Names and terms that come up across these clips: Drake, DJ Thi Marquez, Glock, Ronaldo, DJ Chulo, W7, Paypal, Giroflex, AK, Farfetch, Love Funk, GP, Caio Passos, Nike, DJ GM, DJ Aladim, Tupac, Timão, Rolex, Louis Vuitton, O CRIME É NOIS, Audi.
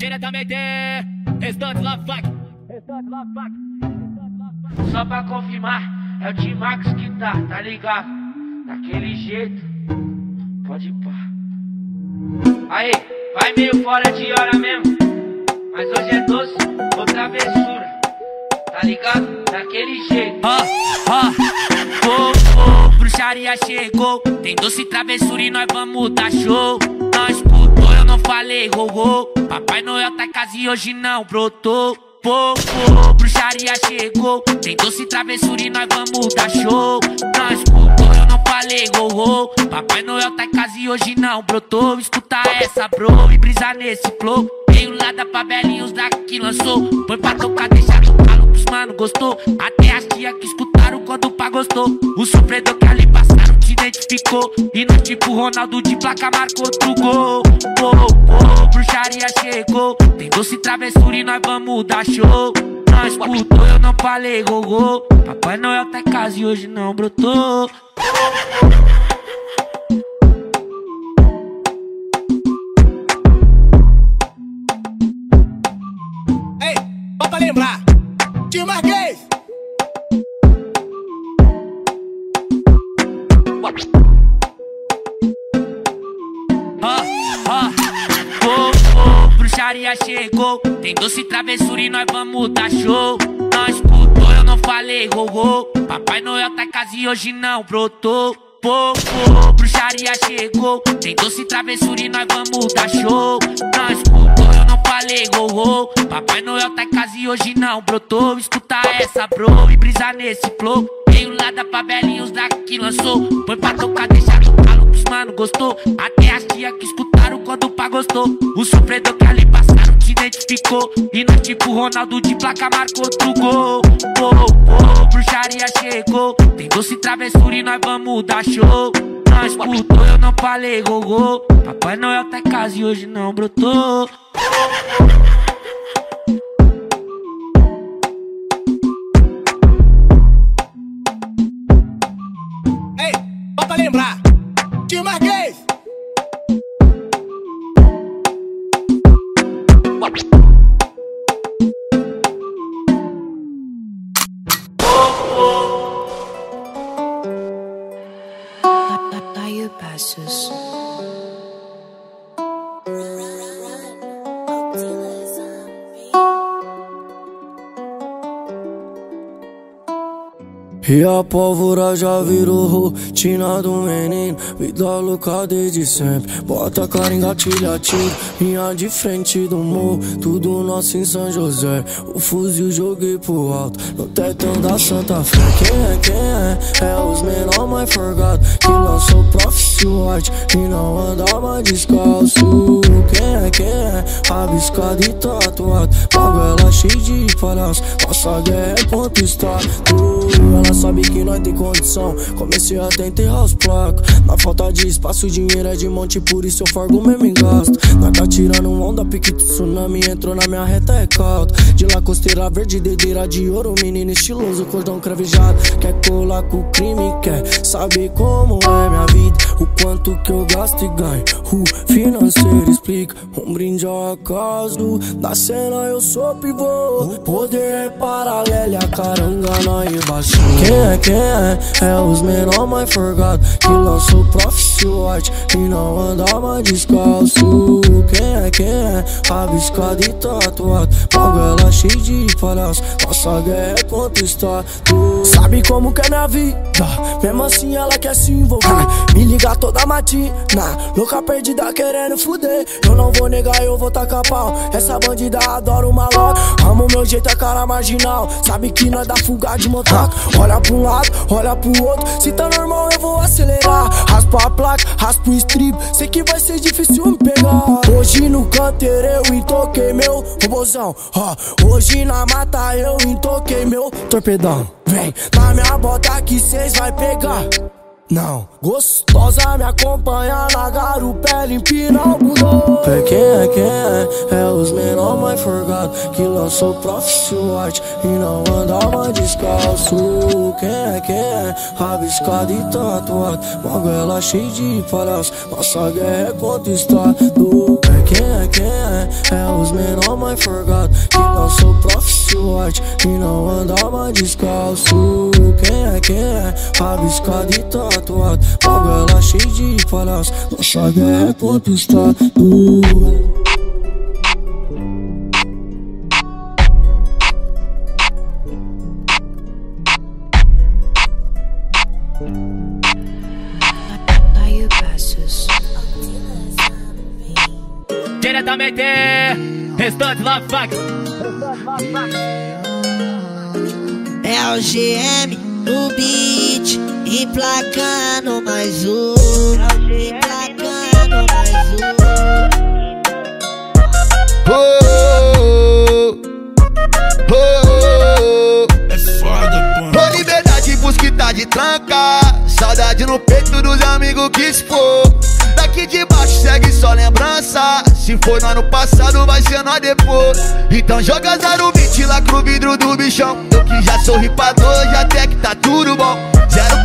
diretamente. Restante lá, fac. Só pra confirmar, é o Thi Max que tá, tá ligado? Daquele jeito, pode pá. Aí, vai meio fora de hora mesmo, mas hoje é doce ou travessura, tá ligado? Daquele jeito. Bruxaria chegou, tem doce travessura e nós vamos dar show. Nós escutou, eu não falei rogô. Papai Noel tá em casa e hoje não brotou. Bruxaria chegou, tem doce travessura e nós vamos dar show. Nós escutou, eu não falei rogô. Papai Noel tá em casa e hoje não brotou. Escuta essa bro e brisa nesse flow. Veio lá da Pabelinhos da que lançou. Foi pra tocar, deixar no calo pros mano, gostou. Até as tia que escutaram quando o pá gostou. O sofredor que ali passaram te identificou. E não tipo Ronaldo de placa marcou outro gol. Bruxaria chegou, tem doce travessura e nós vamos dar show. Nós escutou, eu não falei gogô. Papai Noel tá em casa e hoje não brotou. Pra lembrar, Thi Marquês. Bruxaria chegou, tem doce travessura e nós vamos dar show. Nós escutou, eu não falei rogô. Papai Noel tá em casa e hoje não brotou. Bruxaria chegou, tem doce travessura e nós vamos dar show. Nós escutou, eu não falei rogô. Papai Noel tá em casa e hoje não brotou. Escuta essa bro e brisa nesse flow. Veio lá da Pabelinhos da que lançou. Foi pra tocar, deixar no calo pros mano, gostou. Até as tia que escutaram quando o pá gostou. O sofredor que ali passaram te identificou. E não tipo Ronaldo de placa marcou outro gol. Bruxaria chegou, tem doce travessura e nós vamos dar show. Nós escutou, eu não falei gogô. Papai Noel tá em casa e hoje não brotou. Ei, só pra lembrar, Thi Marquês. Passos. E a pólvora já virou rotina do menino. Vida louca desde sempre. Bota a cara, engatilha, tiro. Linha de frente do morro, tudo nosso em São José. O fuzil joguei pro alto, no tetão da Santa Fé. Quem é? É os menor mais forgado, que lançou Prof. White e não anda mais descalço. Quem é? Abiscado e tatuado, bagulho cheio de palhaço. Nossa guerra é conquistar tudo. Sabe que nós tem condição, comecei até a enterrar os placos. Na falta de espaço, o dinheiro é de monte, por isso eu fargo mesmo em gasto. Nós tá tirando onda, pique tsunami, entrou na minha reta é caldo. De lá costeira verde, dedeira de ouro, menino estiloso, cordão cravejado. Quer colar com o crime, quer saber como é minha vida, o quanto que eu gasto e ganho. O financeiro explica, um brinde ao acaso. Da cena eu sou pivô, o poder é paralelo e a caranga não é baixo. Quem é? É os menor mais forgado, que lançou Prof. White e não anda mais descalço. Quem é? Abiscado e tatuado, bagulho cheio de palhaço. Nossa guerra é conquistar tudo. Sabe como que é minha vida, mesmo assim ela quer se envolver. Me liga toda matina, louca perdida querendo fuder. Eu não vou negar, eu vou tacar pau. Essa bandida adora uma loca. Amo meu jeito, a cara marginal. Sabe que nós dá fuga de motoca. Olha pra um lado, olha pro outro. Se tá normal eu vou acelerar. Raspa a placa, raspa o strip. Sei que vai ser difícil me pegar. Hoje no canteiro eu entoquei meu robozão. Hoje na mata eu entoquei meu torpedão. Vem na minha bota que cês vai pegar. Não. Gostosa me acompanha na garupa, empina o bundão. Pequena é os menor mais forgado que lançou Profit Watch e não andava descalço. Quem é rabiscado e tatuado, maguela cheia de palhaço, nossa guerra é contestado. Quem é os menor mais forgado que lançou Profit Watch e não andava descalço. Quem é rabiscado e tatuado, maguela cheia de palhaço, nossa guerra é contestado. Diretamente, restante Love Fax. É o GM no beat, emplacando mais um, emplacando mais um. É foda, pô. Tô liberdade pros que tá de tranca, saudade no peito dos amigos que expor. Daqui de baixo segue só lembrança, se for nós no passado vai ser nós depois. Então joga 020 lá pro vidro do bichão, eu que já sorri pra dor, já até que tá tudo bom.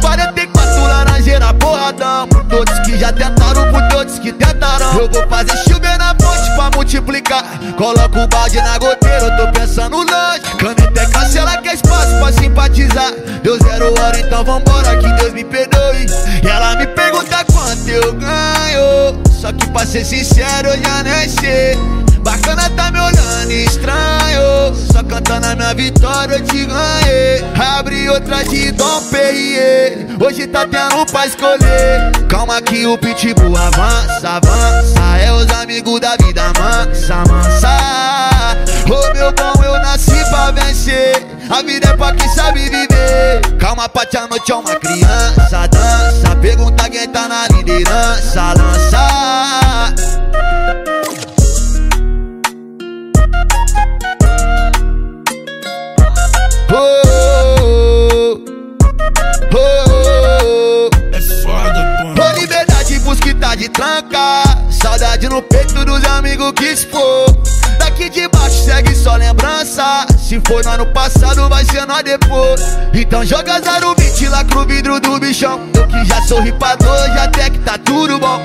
044 lá na gera porradão, por todos que já tentaram, por todos que tentarão. Eu vou fazer chover na ponte pra multiplicar, coloco o balde na goteira, eu tô pensando longe. Caneta é cancela que é espaço pra simpatizar, deu 0 hora então vambora que Deus me perdoe. E ela me pergunta quanto eu ganho, só que pra ser sincero eu já nem sei. Bacana tá me olhando estranho, só cantando a minha vitória eu te ganhei. Abre outra de Dom Perrier, hoje tá tendo pra escolher. Calma que o pitbull avança, é os amigos da vida mansa. Ô meu bom, eu nasci pra vencer, a vida é pra quem sabe viver. Calma pati, a noite é uma criança, dança, pergunta quem tá na liderança, lança. É foda, pô. Tô liberdade pros que tá de tranca, saudade no peito dos amigos que expor. Daqui de baixo segue só lembrança, se for nós no passado vai ser nós depois. Então joga 020 lá pro vidro do bichão, eu que já sorri pra dor, já até que tá tudo bom.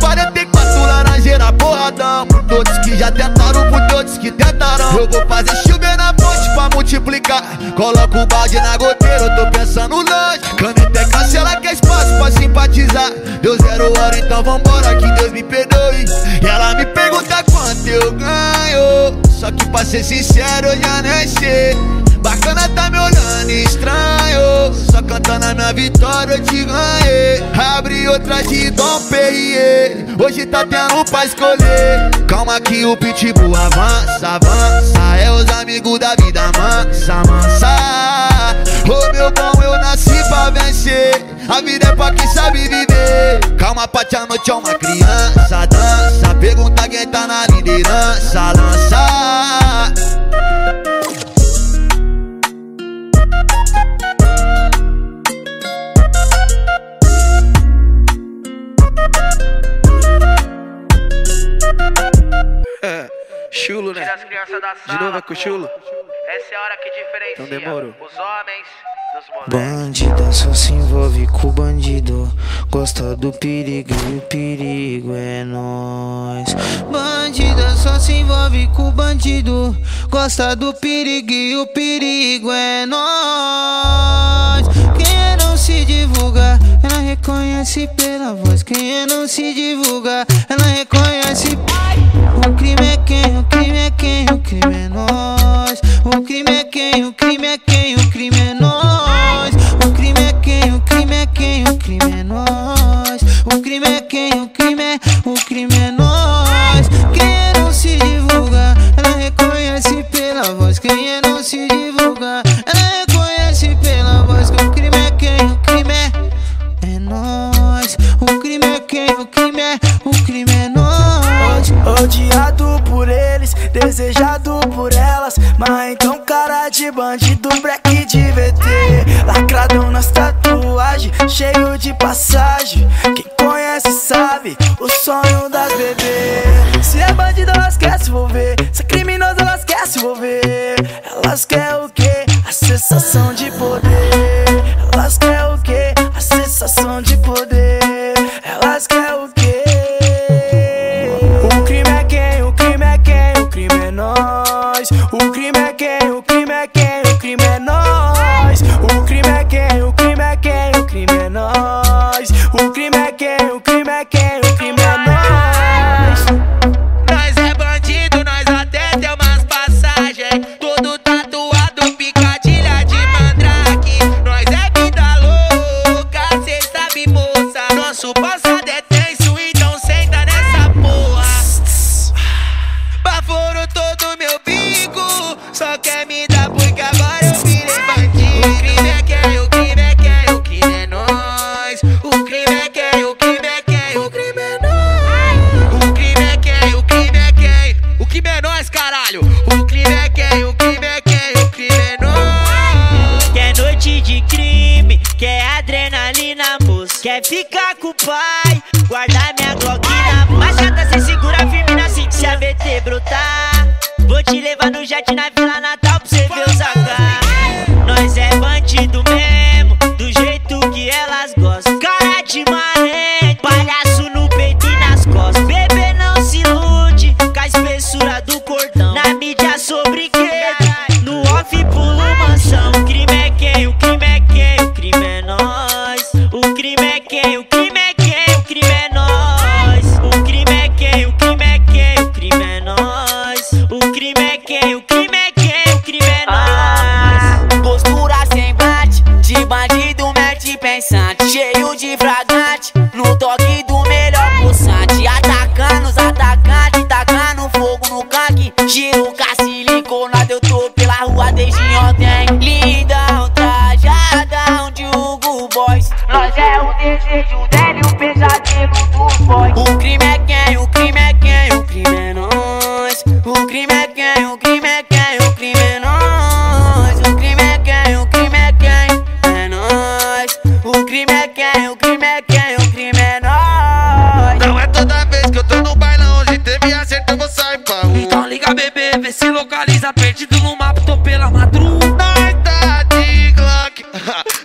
044 lá na gera porradão, por todos que já tentaram, por todos que tentarão. Eu vou fazer chover na ponte pra multiplicar, coloco o balde na goteira, eu tô pensando longe. Caneta é cancela que é espaço pra simpatizar, deu 0 hora então vambora que Deus me perdoe. E ela me pergunta quanto eu ganho, só que pra ser sincero eu já nem sei. Bacana tá me olhando estranho, só cantando a minha vitória eu te ganhei. Abre outra de Dom Perrier, hoje tá tendo pra escolher. Calma que o pitbull avança, é os amigos da vida mansa. Ô meu bom, eu nasci pra vencer, a vida é pra quem sabe viver. Calma pati, a noite é uma criança, dança, pergunta quem tá na liderança, lança. Chulo, né? De novo é com o Chulo. Essa é a hora que diferencia. Então demorou. Os homens dos moleques. Bandida só se envolve com o bandido, gosta do perigo e o perigo é nós. Bandida só se envolve com o bandido, gosta do perigo e o perigo é nós. Quem não se divulga, ela reconhece pela voz. Quem não se divulga, ela reconhece. O crime é quem, o crime é quem, o crime é nós. O crime é quem, o crime é quem, o crime é nós. O crime é quem, o crime é quem, o crime é nós. O crime é quem, o crime é nós. Quem não se divulga, ela reconhece pela voz. Quem não se divulga, ela reconhece pela voz. O crime é quem, o crime é nós. O crime é quem, o crime é nós. Odiado por por eles, desejado por elas. Mas então cara de bandido, black de VT, lacradão nas tatuagens, cheio de passagem. Quem conhece sabe o sonho das bebês. Se é bandida elas querem se envolver, se é criminosa elas querem se envolver. Elas querem o quê? A sensação de poder. Elas querem o quê? A sensação de poder. Elas querem o quê? O crime é quem? O crime é quem? O crime é nós. O crime é quem? O crime é quem? O crime é nós. O crime é quem? O crime é quem? O crime é nós. O crime é quem? O crime é quem? O crime é nós. Nós é bandido, nós até tem umas passagens. Todo tatuado, picadilha de mandrake. Nós é vida louca, cê sabe, moça. Nosso passado é tenso, então senta nessa porra. Baforo todo meu bico, só quer me dar porque agora eu virei bandido. O crime é quem? O crime é quem? O crime é nós. O crime é quem? O crime é quem? O crime é nós. O crime é quem? O crime é quem? O crime é nós, caralho. O crime é quem? O crime é quem? O crime é nós. Quer noite de crime, quer adrenalina, moço. Quer ficar com o pai, guardar minha gloquina. Machada, cê segura firme na cinta, se a VT brotar, vou te levar no jet na Vila Natal pra cê ver os AK. Nós é bandido mesmo, do jeito que elas gostam. Cara de maré, palhaço no peito e nas costas. Bebê não se ilude, com a espessura do cordão. Na mídia sou brinquedo, no off pulo mansão. O crime é quem? O crime é quem? O crime é nós. O crime é quem? O crime é quem? O crime é nós. O crime é quem? O crime é quem? O crime é nós. O crime é quem? O crime é quem? O crime é nós. Postura sem bate, de bandido mete pensante. Cheio de fragante, no toque do melhor pulsante. Atacando os atacantes, tacando fogo no canque. Giro, cacilinconado, eu tô pela rua desde ontem. Lindão, trajadão de Hugo Boys. Nós é o desejo dele, o pesadelo dos boys. O crime é quem? O crime é quem? O crime é nós. O crime é quem? O crime é quem? O crime é nós. O crime é quem? O crime é quem? É nós. O crime é quem? O crime é quem? O crime é nós. Não é toda vez que eu tô no bailão, hoje teve acerto, eu vou sair pra rua. Então liga bebê, vê se localiza, perdido no mapa, tô pela madruga. Nós tá de Glock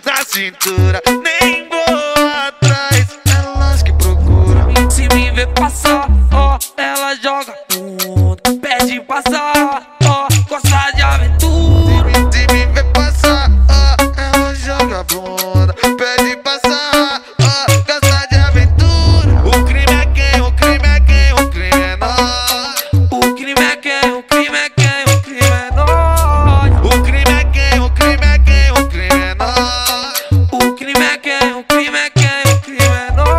na cintura, nem vou atrás, elas que procuram. Se me ver passar, ó, ela joga tudo. Pede passar, ó, gosta de aventura. Se me ver passar, ó, ela joga bunda. Pede passar, ó, gosta de aventura. O crime é quem? O crime é quem? O crime é nós. O crime é quem? O crime é quem? O crime é nós. O crime é quem? O crime é quem? O crime é nós. O crime é quem? O crime é quem? O crime é nós.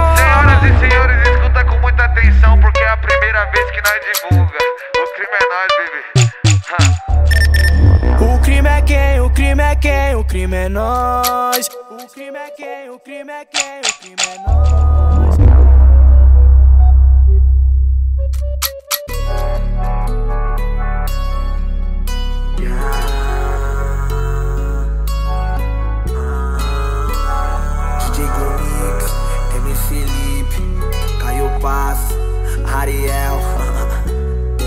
Senhoras e senhores, escuta com muita atenção, porque é a primeira vez que nós divulga. O crime é nós, bebê. O crime é quem? O crime é quem? O crime é nós. O crime é quem? O crime é quem? O crime é nós. DJ Glomix, M. Felipe, Caio Paz, Ariel.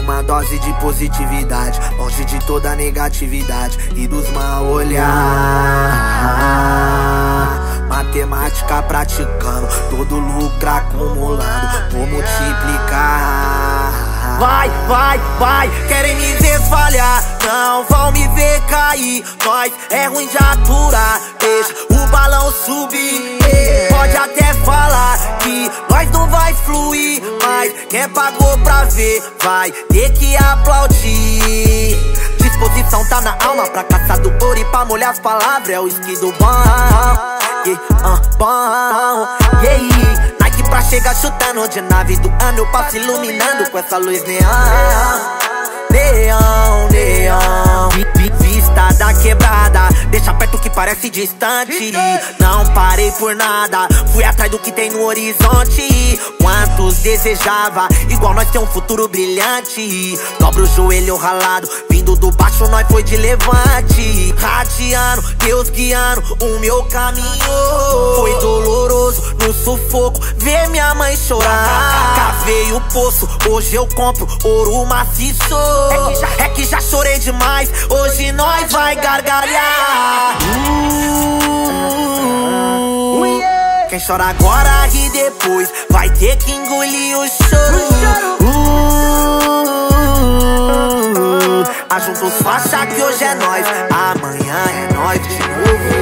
Uma dose de positividade, longe de toda negatividade e dos mal olhar. Matemática praticando, todo lucro acumulando, vou multiplicar. Vai, vai, vai, querem me ver falhar, não vão me ver cair. Nós é ruim de aturar, deixa o balão subir. Pode até falar que nós não vai fluir, mas quem pagou pra ver vai ter que aplaudir. Disposição tá na alma pra caçar do ouro e pra molhar as palavras. É o esqui do bom, bom, yeah. Nike pra chegar chutando de nave do ano, eu passo iluminando com essa luz neon, neon, neon. morada da quebrada, deixa perto que parece distante. Não parei por nada, fui atrás do que tem no horizonte. Quantos desejava, igual nós tem um futuro brilhante. Dobra o joelho ralado, vindo do baixo nós foi de levante. Radiando, Deus guiando o meu caminho. Foi doloroso, no sufoco, ver minha mãe chorar. Cavei o poço, hoje eu compro ouro maciço. É que já chorei demais, hoje nós vai gargalhar. Quem chora agora e depois vai ter que engolir o choro. Ajunta os faixa que hoje é nós, amanhã é nós de novo.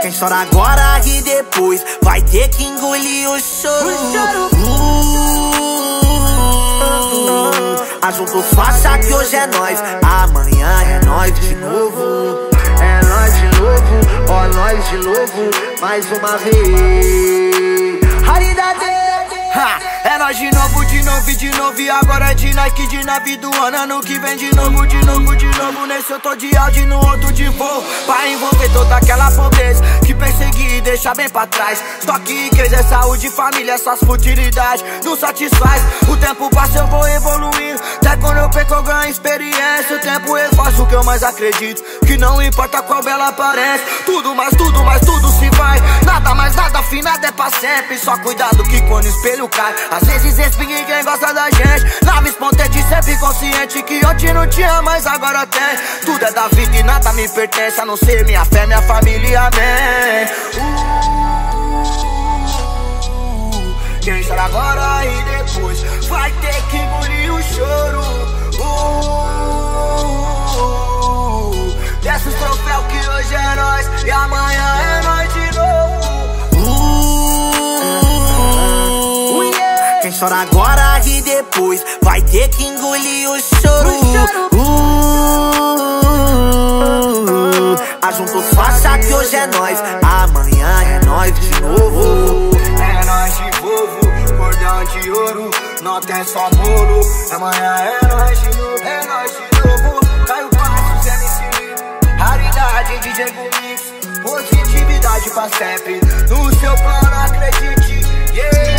Quem chora agora e depois vai ter que engolir o choro. Ajunta os faixa que hoje é nós, amanhã é nós de novo. É nós de novo, ó nós de novo, mais uma vez. Raridade! É nós de novo, de novo e de novo. E agora é de Nike, de nave do ano. Ano que vem de novo, de novo, de novo. Nesse eu tô de Audi, no outro de voo, pra envolver toda aquela pobreza que persegui e deixar bem pra trás. Estoque, riqueza, saúde, família, essas futilidades não satisfaz. O tempo passa, eu vou evoluindo. Até quando eu perco, eu ganho experiência. O tempo eu faço o que eu mais acredito, que não importa qual bela aparece. Tudo, mas tudo, mas tudo se vai. Nada, mais nada, finado é pra sempre. Só cuidado que quando o espelho cai, às vezes espinha em quem gosta da gente. Nave espontânea, sempre consciente que ontem não tinha, mas agora tem. Tudo é da vida e nada me pertence, a não ser minha fé, minha família, amém. Quem chora agora e depois vai ter que engolir o choro. Desce os troféus que hoje é nós e amanhã é nós de novo. Quem chora agora e depois vai ter que engolir o choro. Ajunta os faixa que hoje é nós, amanhã é nós de novo. É nós de novo, cordão de ouro, nota é só bolo. Amanhã é nós de novo, é nós de novo. Caio Passos, MC, raridade, DJ GM. Positividade pra sempre, no seu plano acredite, yeah.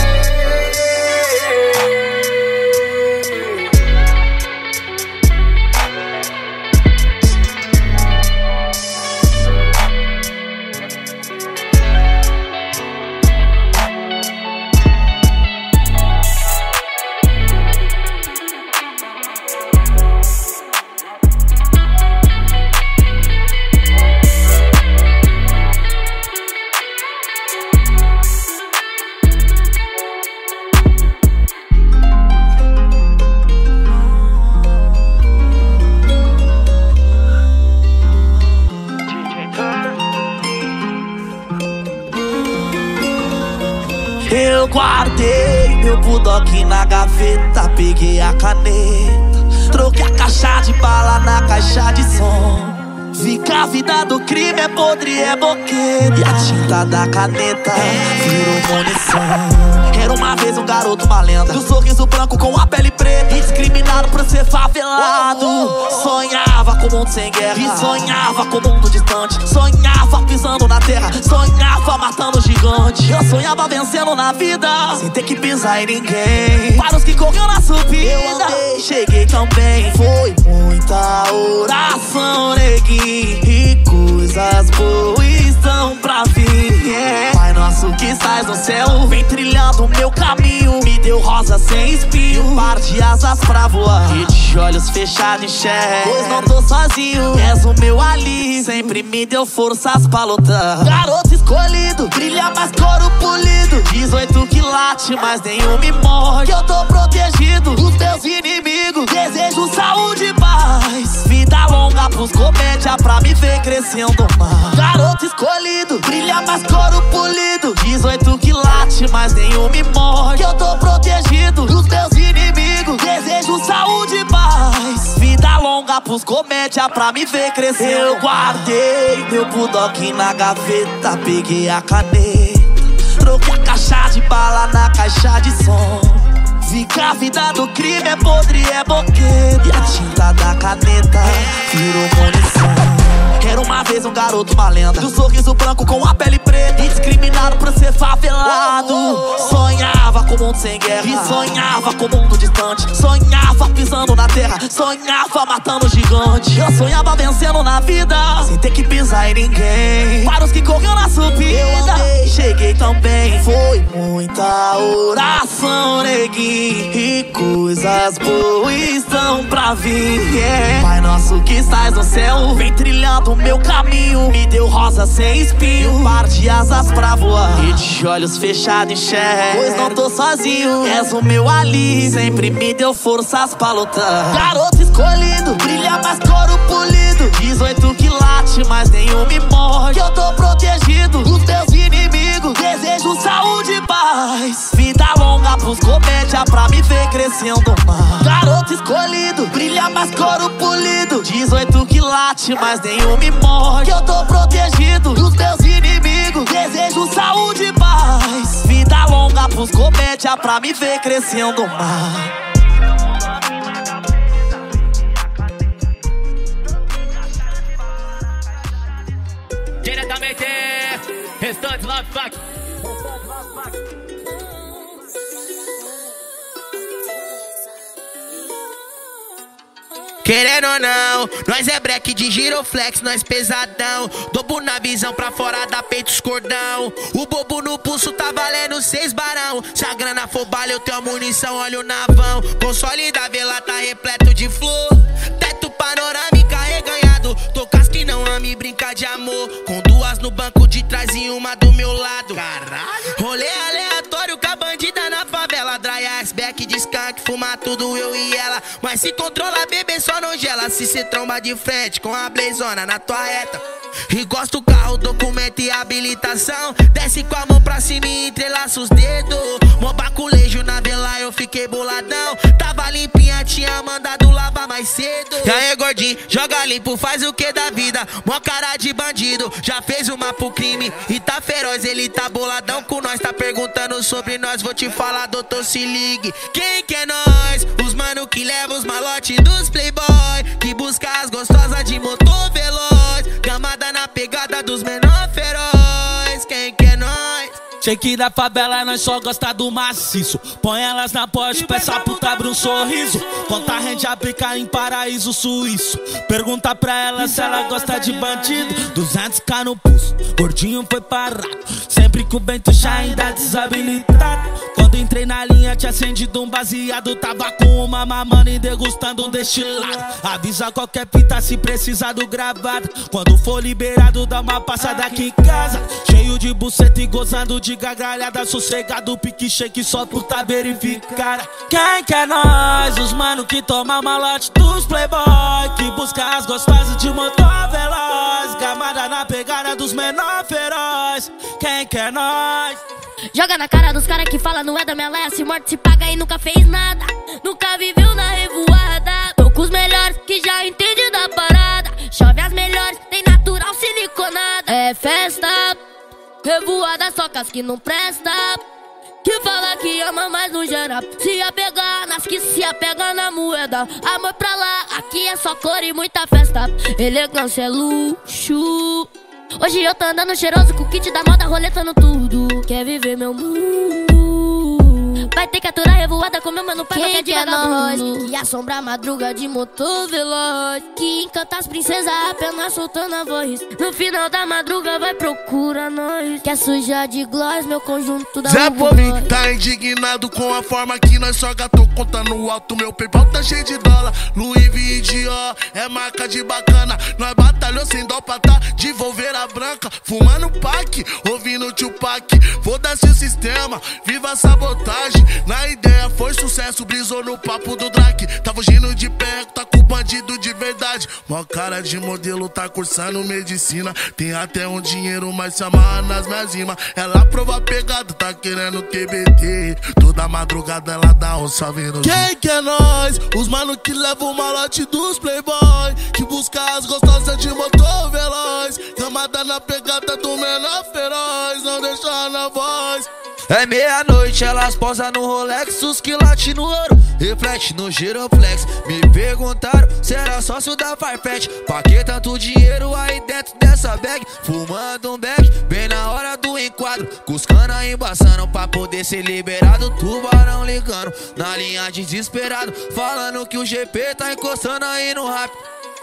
Eu guardei meu budoque na gaveta, peguei a caneta, troquei a caixa de bala na caixa de som. Vi que a vida do crime é podre, é boqueta, e a tinta da caneta virou munição. Era uma vez um garoto, uma lenda, do sorriso branco com a pele preta, discriminado por ser favelado. Sonhava com um mundo sem guerra, e sonhava com um mundo distante. Sonhava pisando na terra, sonhava matando gigante. Eu sonhava vencendo na vida, sem ter que pisar em ninguém. Para os que corriam na subida, eu andei, cheguei também. Foi muita oração, neguinho, e coisas boas estão pra vir, yeah. Pai nosso que estás no céu, vem trilhando o meu caminho. Me deu rosa sem espinho, um par de asas pra voar, e de olhos fechados enxergo, pois não tô sozinho, és o meu ali. Sempre me deu forças pra lutar. Garoto escolhido, brilha mais couro polido, 18 que late, mas nenhum me morde. Eu tô protegido dos teus inimigos, desejo saúde e paz, vida longa pros comédias, pra me ver crescendo mais. Garoto escolhido, brilha mais couro polido, 18 que late, mas nenhum me morde. Eu tô protegido dos meus inimigos, desejo saúde e paz, vida longa pros comédia, pra me ver crescer. Eu guardei meu budoque na gaveta, peguei a caneta, troquei a caixa de bala na caixa de som. crave, crave da do crime é podre, é boquete. E a tinta da caneta virou munição. Era uma vez um garoto, uma lenda, de um sorriso branco com a pele preta, discriminado por ser favelado. Sonhava com o mundo sem guerra, e sonhava com o mundo distante. Sonhava pisando na terra, sonhava matando o gigante. Eu sonhava vencendo na vida, sem ter que pisar em ninguém. Para os que corriam na subida, eu andei, cheguei também. Foi muita oração, neguinho, e coisas boas estão pra vir, yeah. Pai nosso que estás no céu, vem trilhando o meu caminho. Me deu rosa sem espinho, um par de asas pra voar, e de olhos fechados enxergo, pois não tô sozinho, és o meu ali. Sempre me deu forças pra lutar. Garoto escolhido, brilha mais couro polido, 18 quilates, mas nenhum me morde. Que eu tô protegido dos teus inimigos, desejo saúde e paz. Vida longa pros comédia, pra me ver crescendo mais. Garoto escolhido, brilha mais couro polido, 18 quilates, mas nenhum me morde. Que eu tô protegido dos teus inimigos, desejo saúde e paz. Vida longa pros comédia, pra me ver crescendo mais. Diretamente, restante Love Fuck. Querendo ou não, nós é breque de Giroflex, nós pesadão. Dobo na visão, pra fora da peito os cordão. O bobo no pulso tá valendo 6 barão. Se a grana for bala, eu tenho a munição, olha o navão. Console da vela tá repleto de flor. Teto panorâmica reganhado. Tô que não ame brincar de amor, com 2 no banco de trás e uma do meu lado. Caralho. Rolê aleatório com a bandida na favela. Dry ice, back de skunk, fumar tudo eu e ela. Mas se controla, bebê, só não gela. Se cê tromba de frente com a blazona na tua reta. E gosta o carro, documento e habilitação. Desce com a mão pra cima e entrelaça os dedos. Mó baculejo na vela, eu fiquei boladão. Tava limpinha, tinha mandado lavar mais cedo. E aí, gordinho, joga limpo, faz o que da vida? Mó cara de bandido, já fez uma pro crime. E tá feroz, ele tá boladão com nós. Tá perguntando sobre nós, vou te falar, doutor, se ligue. Quem que é nós? Os mano que leva os malotes dos playboy, que busca as gostosas de motor veloz, camada na pegada dos menor feroz. Quem que é nós? Sei que da favela nós só gosta do maciço. Põe elas na Porsche, peça a puta, abre um sorriso. Conta rende a bica em paraíso suíço. Pergunta pra ela se ela gosta de bandido. 200k no pulso, gordinho foi parado. Sempre com o Bento já ainda desabilitado. Quando entrei na linha tinha acendido um baseado. Tava com uma mamana e degustando um destilado. Avisa qualquer pita se precisar do gravado. Quando for liberado dá uma passada aqui em casa. Cheio de buceta e gozando de gargalhada, sossegado, pique shake só por tá verificada. Quem que é nós? Os mano que toma malote dos playboy, que busca as gostosas de motor veloz, camada na pegada dos menor feroz. Quem que é nós? Joga na cara dos cara que fala, não é da minha laia, se morte se paga e nunca fez nada, nunca viveu na revoada. Tô com os melhores que já entende da parada, chove as melhores, tem natural siliconada. É festa revoada, só com as que não presta, que fala que ama, mas não gera. Se apegar nas que se apega na moeda. Amor pra lá, aqui é só cor e muita festa. Elegância é luxo. Hoje eu tô andando cheiroso com o kit da moda, roletando tudo. Quer viver meu mundo, vai ter que aturar revoada com meu mano pai. Quem que é nós? Que assombra a madruga de motor veloz, que encanta as princesas apenas soltando a voz. No final da madruga vai procura nós. Quer sujar de gloss meu conjunto da Zé Bobinho tá indignado com a forma que nós joga. Tô contando alto, meu paypal tá cheio de dólar. Louis Vuitton é marca de bacana. Nós batalhou sem dó pra tá de volveira branca. Fumando pack, ouvindo Tupac. Foda-se o sistema, viva a sabotagem. Na ideia foi sucesso, brisou no papo do Drake. Tá fugindo de perto, tá com bandido de verdade. Mó cara de modelo, tá cursando medicina. Tem até um dinheiro, mas se amarra nas minhas rimas. Ela prova pegada, tá querendo TBT. Toda madrugada ela dá um salve no... Quem que é nós? Os mano que levam o malote dos playboy, que busca as gostosas de motor veloz, camada na pegada do menor feroz, não deixa na voz. É meia-noite, elas posam no Rolex, os que latem no ouro, reflete no Giroflex. Me perguntaram se era sócio da Farfetch, pra que tanto dinheiro aí dentro dessa bag? Fumando um beck, bem na hora do enquadro, com os cana embaçando pra poder ser liberado. Tubarão ligando, na linha desesperado, falando que o GP tá encostando aí no rap.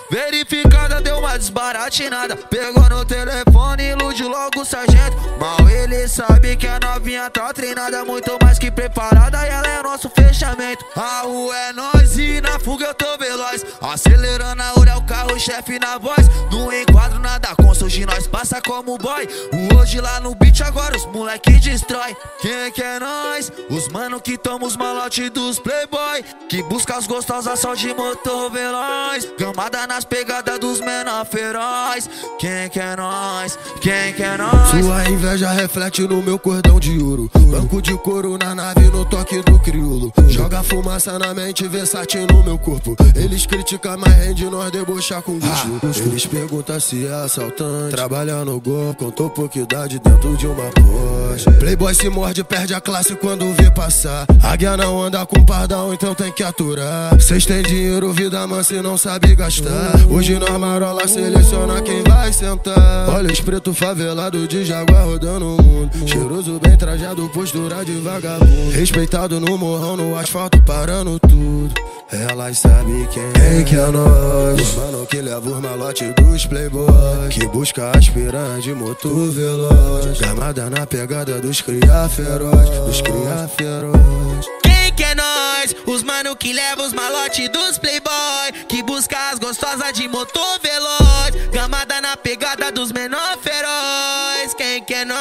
Verificada, deu uma desbaratinada, pegou no telefone, ilude logo o sargento. Mal ele sabe que a novinha tá treinada, muito mais que preparada, e ela é o nosso fechamento. A rua é nós e na fuga eu tô veloz, acelerando a hora é o carro, chefe na voz. No enquadro nada com, hoje nós passa como boy. O hoje lá no beat, agora os moleque destrói. Quem que é nós? Os mano que toma os malote dos playboy, que busca as gostosas só de motor veloz, camada na as pegadas dos menor feroz. Quem que é nós? Quem que é nós? Sua inveja reflete no meu cordão de ouro, banco de couro na nave no toque do crioulo. Joga fumaça na mente, versátil no meu corpo. Eles criticam, mas rende nós debochar com bicho. Eles perguntam se é assaltante, trabalha no gol, contou pouca idade dentro de uma Porsche. Playboy se morde, perde a classe quando vê passar. Águia não anda com pardal, então tem que aturar. Cês tem dinheiro, vida mansa e não sabe gastar. Hoje nós marola seleciona quem vai sentar. Olha os preto favelado de jaguar rodando o mundo, cheiroso, bem trajado, postura de vagabundo, respeitado no morrão, no asfalto parando tudo. Elas sabem quem que é nós. Os mano que leva os malote dos playboys, que busca aspirar de motor veloz, camada na pegada dos cria feroz, dos cria feroz. Quem que é nós? Os mano que leva os malote dos playboy, que busca as gostosas de motor veloz, gamada na pegada dos menor feroz. Quem que é nós?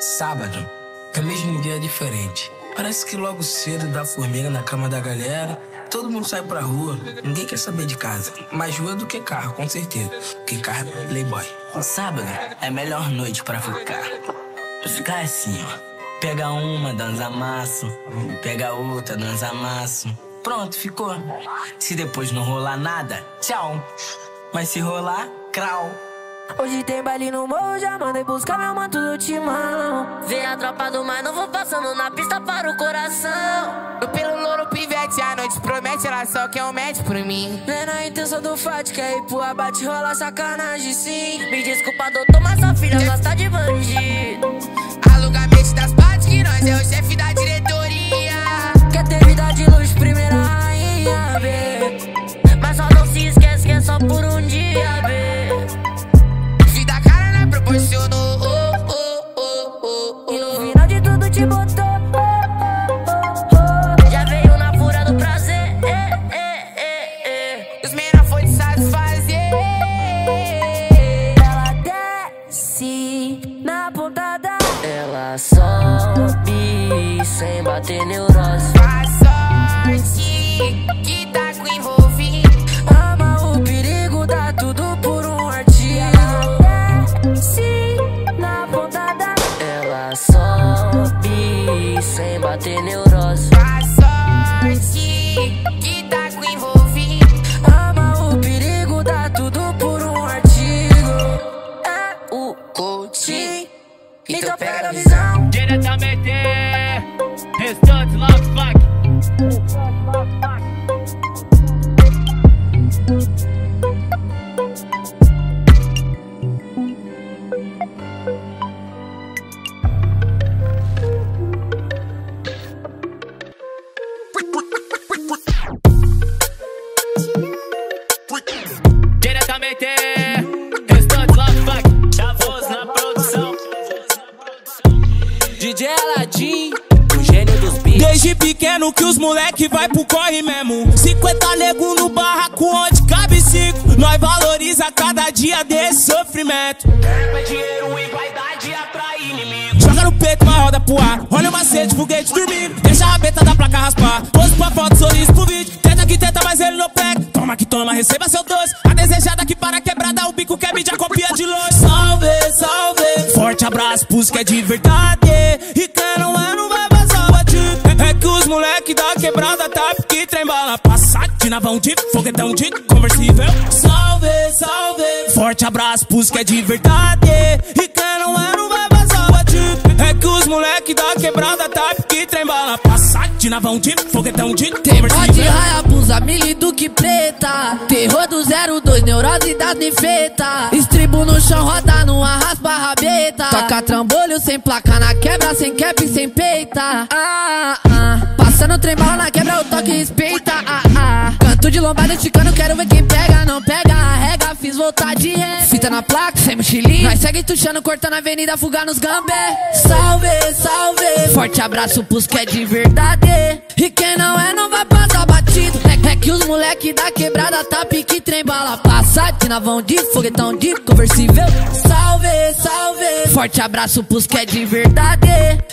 Sábado, é mesmo um dia diferente. Parece que logo cedo dá formiga na cama da galera, todo mundo sai pra rua, ninguém quer saber de casa. Mais rua do que carro, com certeza, porque carro é playboy. O sábado é a melhor noite pra ficar. Ficar assim, ó. Pega uma, dança maço, pega outra, dança maço. Pronto, ficou. Se depois não rolar nada, tchau. Mas se rolar, crau. Hoje tem baile no morro, já mandei buscar meu manto do Timão. Vem a tropa do mais novo passando na pista para o coração. Eu pelo louro pivete, a noite promete, ela só quer um match pra mim. Não é na intenção do fato, quer ir pro abate, rola sacanagem sim. Me desculpa doutor, mas sua filha gosta de bandido. Alugamento das partes que nós é o chefe da diretoria. Quer ter vida de luz, primeira rainha, bê. Mas só não se esquece que é só por um dia, bê. Proporcionou, e no final de tudo te botou, já veio na fura do prazer, os meninos foi te satisfazer. Ela desce na pontada, ela sobe sem bater neurose. A sorte que tá com envolvido, ama o perigo, dá tudo por um artigo. Na pontada, ela sobe sem bater neurose. A sorte que tá com envolvido, ama o perigo, dá tudo por um artigo. É o coach, então pega a visão. Diretamente, restante Loveback. Desde pequeno que os moleque vai pro corre mesmo. 50 nego no barraco onde cabe 5. Nós valoriza cada dia desse sofrimento. Tempo é dinheiro e vaidade atrai inimigo. Joga no peito uma roda pro ar, olha o macete, foguete dormindo. Deixa a rabeta da placa raspar, pose pra foto, sorriso pro vídeo. Tenta que tenta, mas ele não pega. Toma que toma, receba seu doce. A desejada que para quebrada, o bico quer mídia, copia de longe. Salve, salve, forte abraço pros que é de verdade. E que não é numa vasalva de. É que os moleque da quebrada tá que trem bala. aquela passatina, vão de foguetão de conversível. Salve, salve. Forte abraço pros que é de verdade. E quem não é, não vai passar batido. É que os moleque da quebrada tá que trem bala. Passatina, vão de foguetão de conversível. Pode raia, blusa, mili, duque preta. Terror do 02, neurose da defeita. Estribo no chão, roda no arraspa rabeta. Toca trambolho sem placa, na quebra, sem cap, sem peita. Ah, ah. Passando trem bala na quebra, o toque respeita. Ah, ah. Canto de lombada esticando, quero ver quem pega. Não pega a rega, fiz voltar de ré. Fita na placa, sem mochilinho. Nós segue tuchando, cortando a avenida, fugar nos gambé. Salve, salve. Forte abraço pros que é de verdade. E quem não é, não vai passar batido. É que os moleque da quebrada tá pique, trem bala. Passatina, vão de foguetão de conversível. Salve, salve. Forte abraço pros que é de verdade.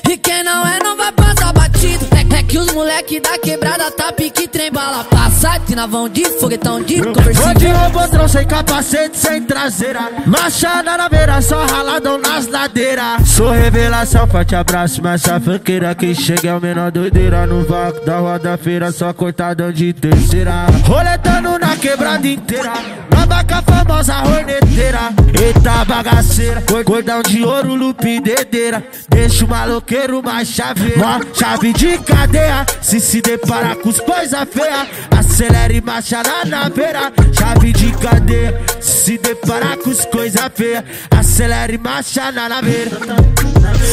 E quem não é, não vai passar batido. É que os moleque da quebrada tá pique, trem bala. Passatina, vão de foguetão de conversível. Hoje eu botrão sem capacete, sem traseira. Machada na beira, só raladão nas ladeiras. Sou revelação, forte abraço, mas safanqueira. Quem chega é o menor doideira. No vácuo da rua da feira, só cortadão de terceira. Roletando na quebrada inteira. Na vaca famosa horneteira. Eita bagaceira, cordão de ouro, lupi dedeira. Deixa o maloqueiro mais chaveira. Mó chave de cadeia, se depara com as coisa feia. Acelera e marcha lá na beira. Chave de cadeia, se depara com as coisa feia. Acelera e marcha lá na beira.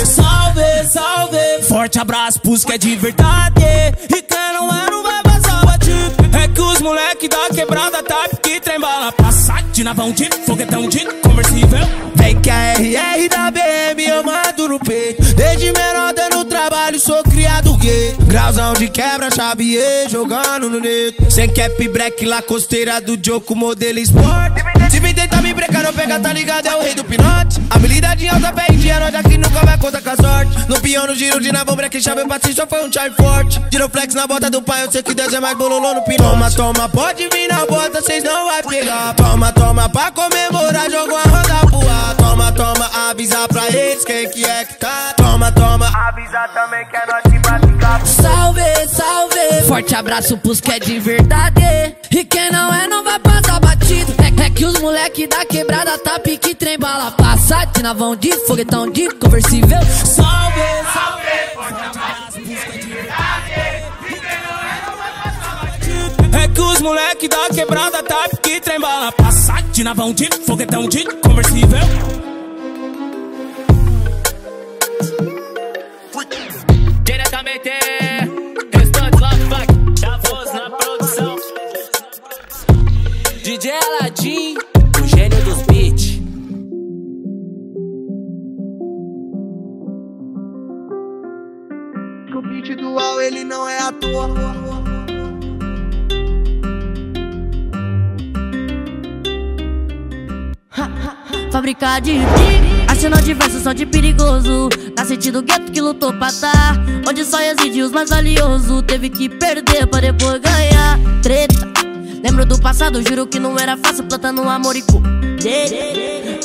Salve, salve. Forte abraço pros que é de verdade. E quem não é, não vai passar batido. É que os moleque da quebrada tá que trem bala. Passatina, vão de foguetão de conversível. Vem que a RR da BM eu mando no peito. Desde menor dando trabalho, sou criado gay. Grauzão de quebra, chave jogando no neto. Sem cap, break lá, costeira do Joko, modelo esporte. Se vem tentar me brecar, eu pega, tá ligado, é o rei do pinote. Habilidade em alta, pé em dinheiro, já que nunca vai contar com a sorte. No pião, no giro de navão, break, chave, passe, só foi um chai forte. Giroflex na bota do pai, eu sei que Deus é mais bololô no pinote. Toma, toma, pode vir na bota, cês não vai pegar. Toma, toma, pra comemorar, jogo a roda pro ar. Toma, toma, avisa pra eles quem que é que tá. Toma, toma, avisa também que é nós que vai ficar. Salve, salve. Forte abraço pros que é de verdade. E quem não é, não vai passar batido. É que os moleque da quebrada tá pique, trem bala. Passatina, vão de foguetão de conversível. Salve, salve. Forte abraço pros que é de verdade. E quem não é, não vai passar batido. É que os moleque da quebrada tá pique, trem bala. Passatina, vão de foguetão de conversível. Diretamente, restante lá fuck, da voz na produção. DJ Aladim, o gênio dos beats. O beat do Al, ele não é à toa. Fabricar de arsenal diverso, só de perigoso. Na sentido gueto que lutou pra tá. Onde só exige os mais valioso. Teve que perder pra depois ganhar. Treta, lembro do passado, juro que não era fácil. Plantando amor e cu.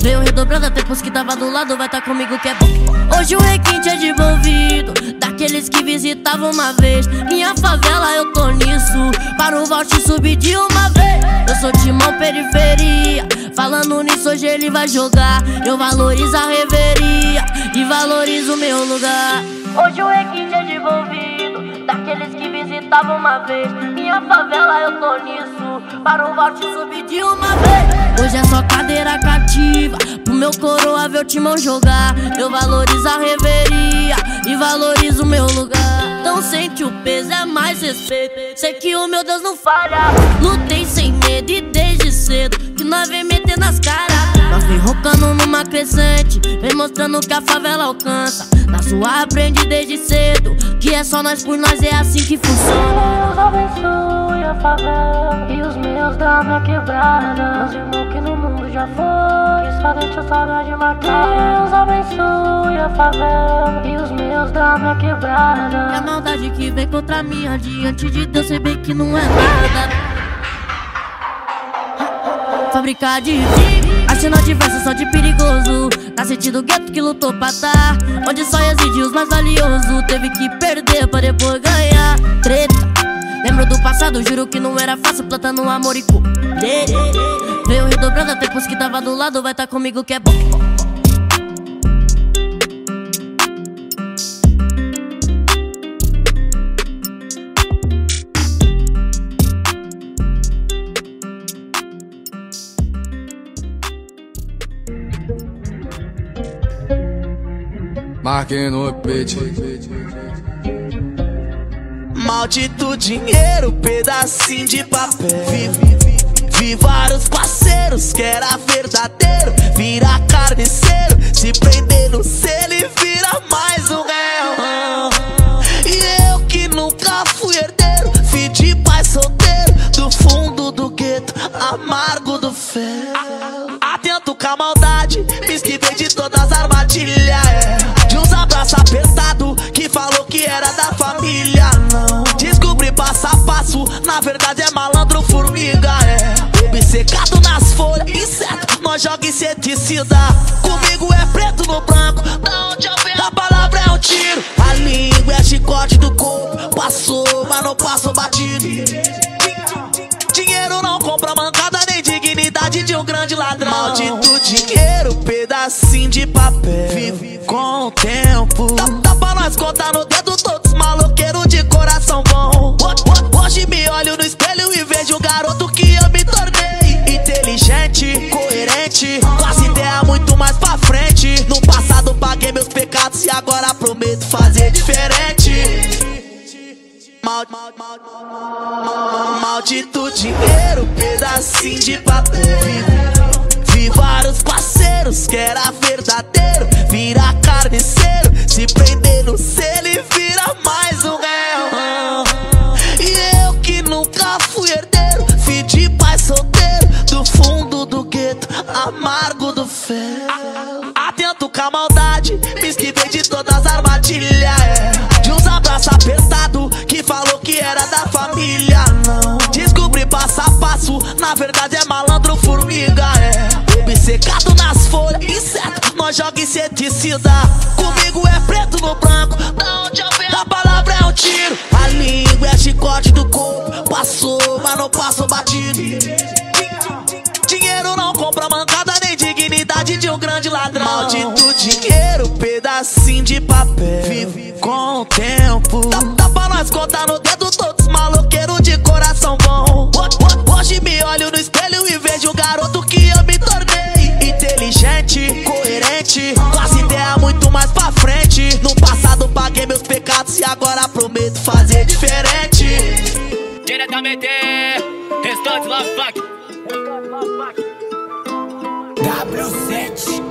Veio redobrando até pros que tava do lado. Vai tá comigo que é bom. Hoje o requinte é devolvido daqueles que visitavam uma vez. Minha favela, eu tô nisso. Para o vault subir de uma vez. Eu sou Timão, periferia. Falando nisso, hoje ele vai jogar. Eu valorizo a reveria e valorizo o meu lugar. Hoje o requinte é devolvido daqueles que visitavam uma vez. Minha favela, eu tô nisso. Para o vault subir de uma vez. Hoje é só cadeira cativa pro meu coroa ver o Timão jogar. Eu valorizo a reveria e valorizo o meu lugar. Então sente o peso, é mais respeito. Sei que o meu Deus não falha. Lutei sem medo e desde cedo que nós vem metendo as caras. Nós vem rocando numa crescente, vem mostrando que a favela alcança. Na sua aprende desde cedo que é só nós por nós, é assim que funciona. Deus abençoe a favela e os meus da minha quebrada. Os irmãos que no mundo já foi, só deixa a saudade matar. Deus abençoe a favela e os meus da minha quebrada. É a maldade que vem contra mim, diante de Deus sei bem que não é nada. Fabricar de arsenal diverso, só de perigoso. Na sentido gueto que lutou pra tá. Onde só exige os mais valioso. Teve que perder pra depois ganhar. Treta, Lembro do passado, juro que não era fácil, plantando um amor e cu. Veio redobrando até pros que tava do lado, vai tá comigo que é bom. Marquei no pit. Malte do dinheiro, pedacinho de papel. Vi vários parceiros que era verdadeiro. Vira carniceiro, se prender no selo e vira mais um réu. E eu que nunca fui herdeiro, fui de pai solteiro, do fundo do gueto, amargo do fel. Atento com a maldade, me esquivei de todas as armadilhas. Apertado que falou que era da família, não. Descobri passo a passo, na verdade é malandro formiga, é. Obcecado nas folhas, inseto, nós joga inseticida. Comigo é preto no branco, da onde eu venho, a palavra é um tiro. A língua é chicote do corpo, passou, mas não passou batido. Dinheiro não compra mancada, nem dignidade de um grande ladrão. Maldito dinheiro, pedacinho de papel. Vive com o tempo. Dá pra nós contar no dedo todos maloqueiros de coração bom. Hoje me olho no espelho e vejo o garoto que eu me tornei. Inteligente, coerente, com as ideias muito mais pra frente. No passado paguei meus pecados e agora prometo fazer diferente. Maldito dinheiro, pedacinho de papel. Vi vários parceiros que era verdadeiro. Vira carniceiro, se prender no selo e vira mais um réu. E eu que nunca fui herdeiro, fui de pai solteiro, do fundo do gueto, amargo do fel. Atento com a maldade, me esquivei de todas as armadilhas, é. De uns abraços apertados que falou que era da família, não. Descobri passo a passo, na verdade é malandro formiga, é. Obcecado nas folhas, inseto, nós joga inseticida. Comigo é preto no branco, da onde eu venho, a palavra é um tiro. A língua é chicote do corpo, passou, mas não passou batido. Dinheiro não compra mancada, nem dignidade de um grande ladrão. Maldito dinheiro, pedacinho de papel. Vive com o tempo. Dá pra nós contar no dedo todos maloqueiros de coração bom. Hoje me olho no espelho e vejo o garoto que eu me tornei. Inteligente, coerente, com as ideias muito mais pra frente. No passado paguei meus pecados e agora prometo fazer diferente. Diretamente, restante Love Black. W7,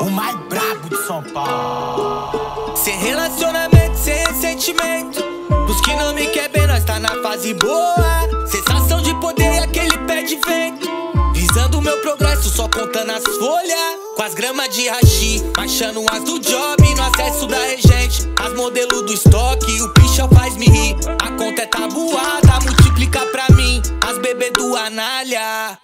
o mais brabo de São Paulo. Sem relacionamento, sem ressentimento. Dos que não me quer bem, nós tá na fase boa. Sensação de poder e aquele pé de vento. Visando o meu progresso, só contando as folhas. Com as gramas de hashi, baixando as do job no acesso da regente. As modelos do estoque, o pichão faz me rir. A conta é tabuada, multiplica pra mim. As bebê do Anália.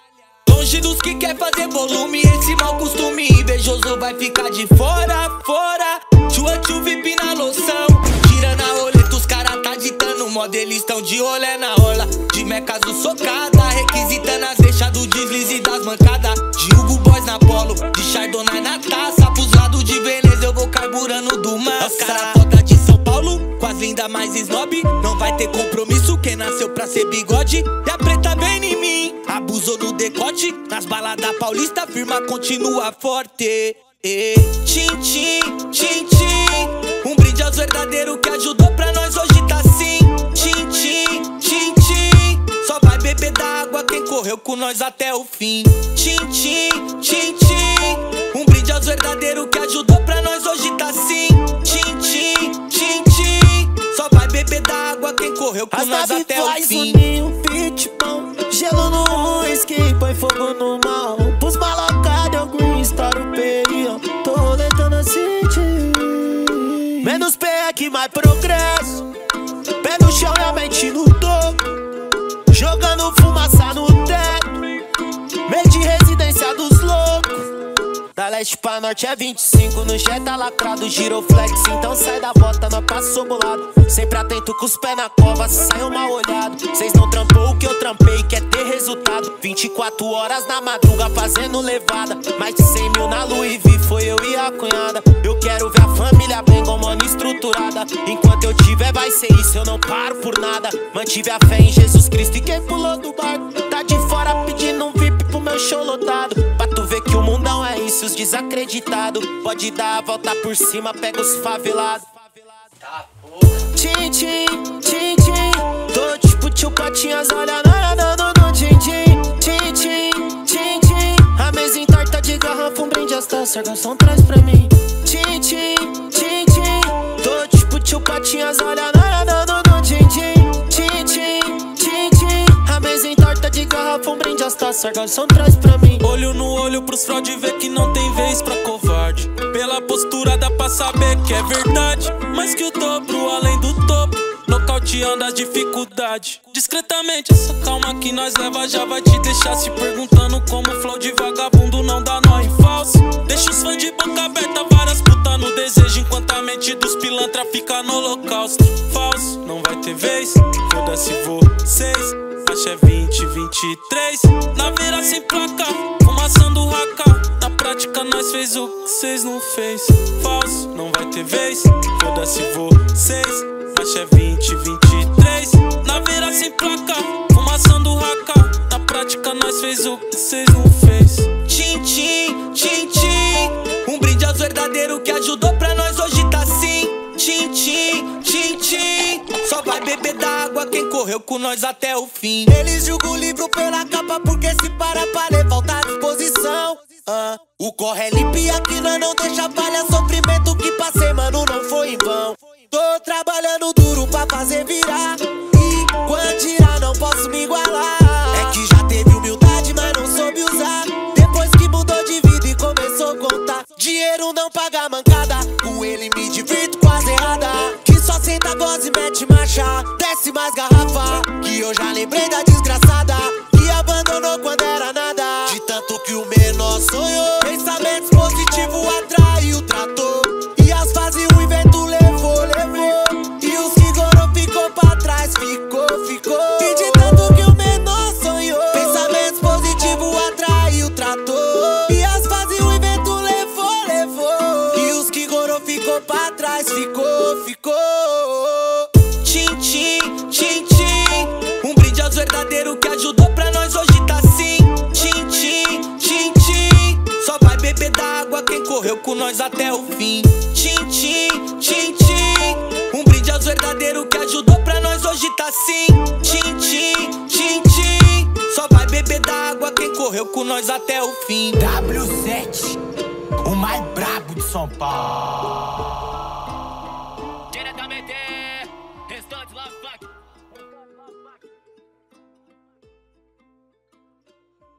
Longe dos que quer fazer volume, esse mau costume invejoso vai ficar de fora, fora. Chuachu VIP na noção, tirando a roleta, os cara tá ditando moda, eles tão de olé na rola. De mecaso socada, requisitando as deixas do deslize e das mancadas. De Hugo Boys na polo, de Chardonnay na taça. Pros lados de Veneza eu vou carburando do massa. Os cara foda de São Paulo, com as lindas mais snob. Não vai ter compromisso, quem nasceu pra ser bigode. E a preta vem em mim, abusou do decote. Nas baladas paulista, firma continua forte. E tchim, tchim, tchim, tchim. Um brinde aos verdadeiros que ajudou pra nós hoje tá assim. Tchim, tchim, tchim, tchim. Só vai beber da água quem correu com nós até o fim. Tchim, tchim, tchim, tchim. Um brinde aos verdadeiros que ajudou pra nós hoje tá assim. Tchim, tchim, tchim, tim. Só vai beber da água quem correu com nós até o fim. Gelo no uísque, põe fogo no mal. Pus malocado, eu conquistar o perião. Tô roletando assim de... Menos PEC, mais progresso. Pé no chão, realmente no topo. Jogando fumaça no teto. Meio de residência dos loucos. Da leste pra norte é 25. No jet tá lacrado, Giroflex, então sai da bota, nós passou bolado. Sempre atento com os pés na cova, saiu mal olhado. Cês não trampou o que eu trampei, quer ter resultado. 24 horas na madruga fazendo levada. Mais de 100 mil na Louis V, foi eu e a cunhada. Eu quero ver a família bem como mano estruturada. Enquanto eu tiver vai ser isso, eu não paro por nada. Mantive a fé em Jesus Cristo e quem pulou do barco tá de fora pedindo um VIP pro meu show lotado. Pra tu ver que o mundão é isso, os desacreditados pode dar a volta por cima, pega os favelados. Tá, tchim, tchim, tchim, tchim. Tô tipo tio Patinhas, olha nadando no tchim, tchim, tchim, tchim, tchim, tchim. A mesa em torta de garrafa, um brinde às taças, garçom traz pra mim. Tchim, tchim, tchim, tchim. Tô tipo tio Patinhas, olha nadando no tchim, tchim, tchim, tchim, tchim, tchim. A mesa em torta de garrafa, um brinde às taças, garçom traz pra mim. Olho no olho pros fraude, vê que não tem vez pra covarde. Pela postura dá pra saber que é verdade, mas que o dobro além do topo, nocauteando as dificuldades. Discretamente, essa calma que nós leva já vai te deixar se perguntando como o flow de vagabundo não dá nó em falso. Deixa os fãs de boca aberta, várias putas no desejo, enquanto a mente dos pilantra fica no holocausto. Falso, não vai ter vez, foda-se vocês. Acha é 2023, na beira sem placa, fumaçando raca. Na prática nós fez o que cês não fez. Falso, não vai ter vez, foda-se vocês. Acha é 2023, na beira sem placa, fumaçando raca. Na prática nós fez o que cês não fez. Tchim, tchim, tchim, tchim. Um brinde aos verdadeiros que ajudou pra nós hoje tá assim. Tchim, tchim, tchim, tchim. Só vai beber da água quem correu com nós até o fim. Eles julgam o livro pela capa porque se para pra ler falta disposição. O corre é limpo e aqui nós não deixa falha. Sofrimento que passei, mano, não foi em vão. Tô trabalhando duro pra fazer virar e quando tirar não posso me igualar. É que já teve humildade, mas não soube usar. Depois que mudou de vida e começou a contar. Dinheiro não paga mancada, com ele me divirto quase errada. Que só senta a voz e mete marcha, desce mais garrafa. Que eu já lembrei da desgraçada que abandonou quando era nada. De tanto que o menor sonhou, pensamentos positivos atrai o trator. E as fases o invento levou, levou. E os que gorou ficou pra trás, ficou, ficou. E de tanto que o menor sonhou, pensamentos positivos atrai o trator. E as fases o invento levou, levou. E os que gorou ficou pra trás, ficou, ficou. Tchim, tchim, tchim, tchim. Um brinde aos verdadeiros que ajudou pra nós hoje tá assim. Tchim, tchim, tchim, tchim. Só vai beber da água quem correu com nós até o fim. Tchim, tchim, tchim, tchim. Um brinde aos verdadeiros que ajudou pra nós hoje tá assim. Tchim, tchim, tchim, tchim. Só vai beber da água quem correu com nós até o fim. W7, o mais brabo de São Paulo. Diretamente. Estou deslavado.